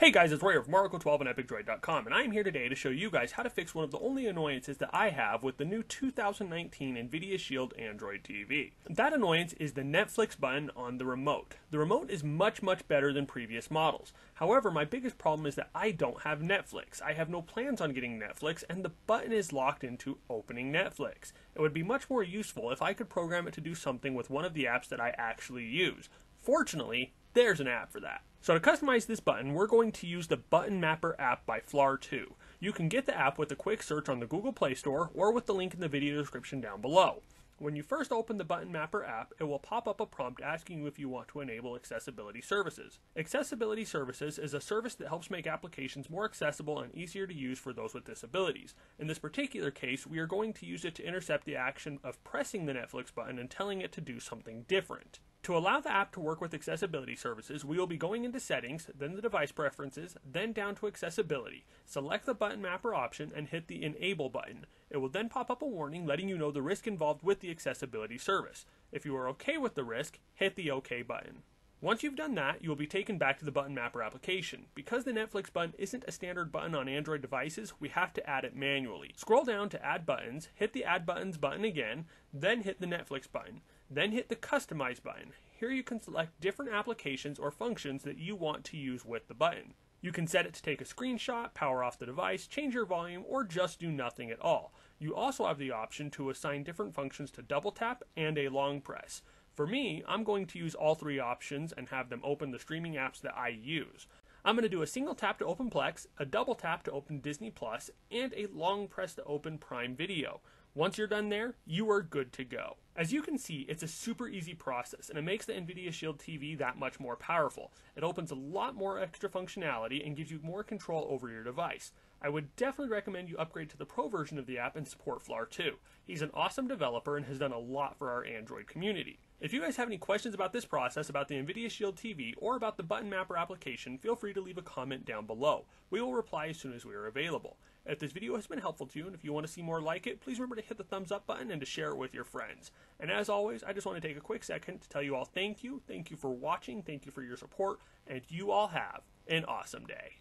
Hey guys, it's Roy here from rwilco12 and EpicDroid.com, and I am here today to show you guys how to fix one of the only annoyances that I have with the new 2019 NVIDIA Shield Android TV. That annoyance is the Netflix button on the remote. The remote is much better than previous models. However, my biggest problem is that I don't have Netflix. I have no plans on getting Netflix, and the button is locked into opening Netflix. It would be much more useful if I could program it to do something with one of the apps that I actually use. Fortunately, there's an app for that. So to customize this button, we're going to use the Button Mapper app by Flar2. You can get the app with a quick search on the Google Play Store or with the link in the video description down below. When you first open the Button Mapper app, it will pop up a prompt asking you if you want to enable accessibility services. Accessibility services is a service that helps make applications more accessible and easier to use for those with disabilities. In this particular case, we are going to use it to intercept the action of pressing the Netflix button and telling it to do something different. To allow the app to work with accessibility services, we will be going into Settings, then the Device Preferences, then down to Accessibility. Select the Button Mapper option and hit the Enable button. It will then pop up a warning letting you know the risk involved with the accessibility service. If you are okay with the risk, hit the OK button. Once you've done that, you will be taken back to the Button Mapper application. Because the Netflix button isn't a standard button on Android devices, we have to add it manually. Scroll down to Add Buttons, hit the Add Buttons button again, then hit the Netflix button. Then hit the Customize button. Here you can select different applications or functions that you want to use with the button. You can set it to take a screenshot, power off the device, change your volume, or just do nothing at all. You also have the option to assign different functions to double tap and a long press. For me, I'm going to use all three options and have them open the streaming apps that I use. I'm going to do a single tap to open Plex, a double tap to open Disney Plus, and a long press to open Prime Video. Once you're done there, you are good to go. As you can see, it's a super easy process, and it makes the NVIDIA Shield TV that much more powerful. It opens a lot more extra functionality and gives you more control over your device. I would definitely recommend you upgrade to the Pro version of the app and support Flar2. He's an awesome developer and has done a lot for our Android community. If you guys have any questions about this process, about the NVIDIA Shield TV, or about the Button Mapper application, feel free to leave a comment down below. We will reply as soon as we are available. If this video has been helpful to you, and if you want to see more like it, please remember to hit the thumbs up button and to share it with your friends. And as always, I just want to take a quick second to tell you all thank you for watching, thank you for your support, and you all have an awesome day.